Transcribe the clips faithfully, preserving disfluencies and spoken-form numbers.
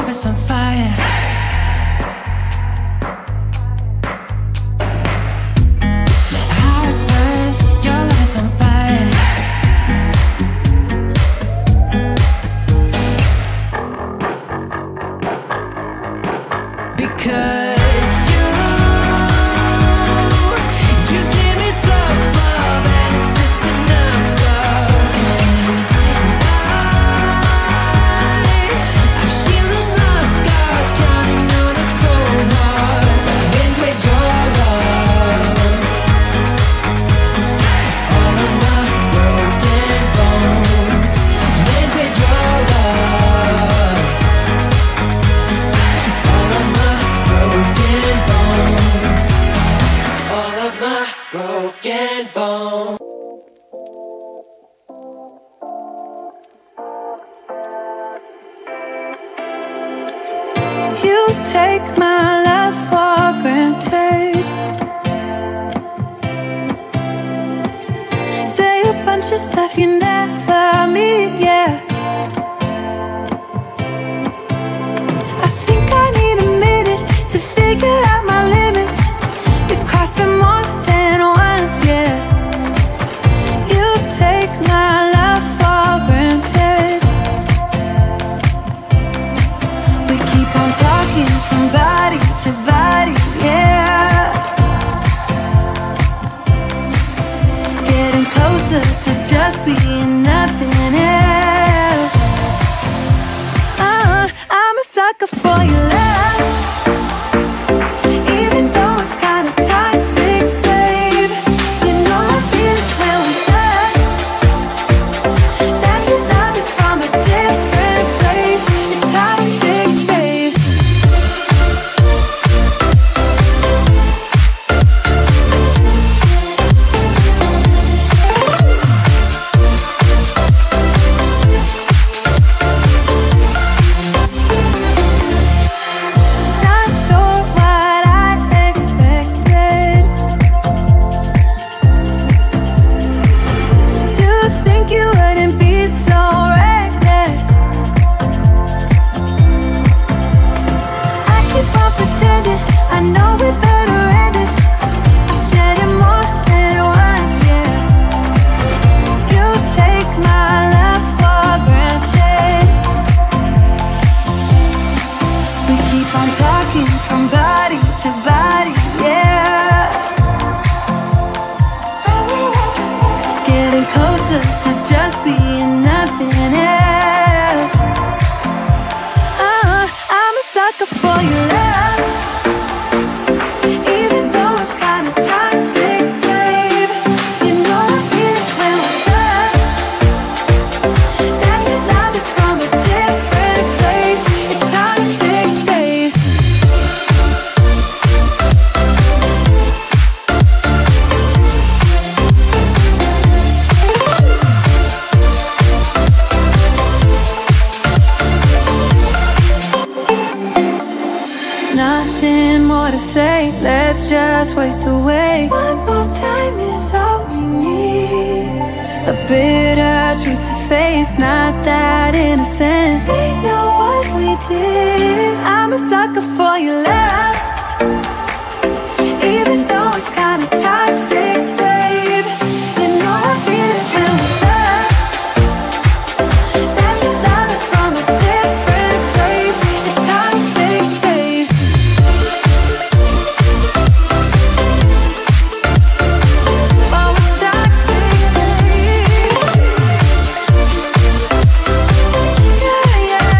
love is on fire. How it burns, your love is on fire. Because broken bone. You take my love for granted, say a bunch of stuff you never mean, yeah. I think I need a minute to figure out my limits. You cross them all from body to body, yeah. Getting closer to just being nothing else. uh, I'm a sucker for your love, even though it's kind of toxic, babe. You know I feel it when we touch, that your love is from a different place. It's toxic, babe. From body to body, yeah. Getting closer to just being nothing else. uh, I'm a sucker for your love. Nothing more to say, let's just waste away. One more time is all we need. A bitter truth to face, not that innocent. We know what we did. I'm a sucker for your love, even though it's kinda toxic, babe. You know I feel it when we touch, that your love is from a different place. It's toxic, babe. Yeah, yeah.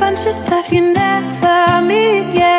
Bunch of stuff you never mean, yeah.